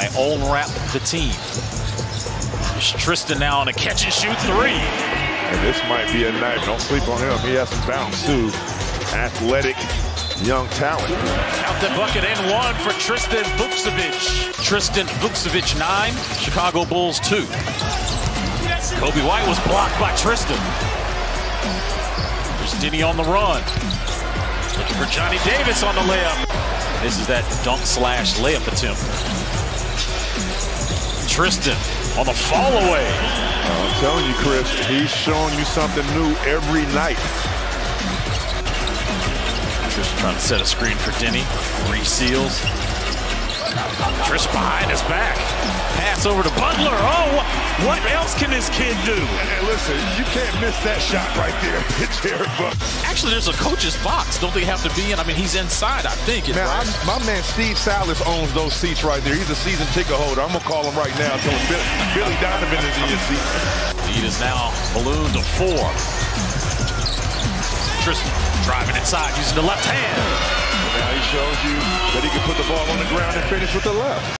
my own rap the team. Tristan now on a catch and shoot three. And this might be a night. Don't sleep on him. He has some bounce too. Athletic young talent. Out the bucket and one for Tristan Vukcevic. Tristan Vukcevic 9, Chicago Bulls 2. Kobe White was blocked by Tristan. Diddy on the run. Looking for Johnny Davis on the layup. This is that dunk slash layup attempt. Tristan on the fall away. I'm telling you, Chris, he's showing you something new every night. Tristan trying to set a screen for Denny. Reseals. Tristan behind his back. Pass over to Butler. Oh, what else can this kid do? Hey, listen, you can't miss that shot right there. It's terrible. Actually, there's a coach's box. Don't they have to be in? I mean, he's inside, I think. Now, right? My man Steve Silas owns those seats right there. He's a season ticket holder. I'm going to call him right now. So Billy Donovan is in his seat. Lead is now ballooned to 4. Tristan driving inside using the left hand. Now he shows you that he can put the ball on the ground and finish with the left.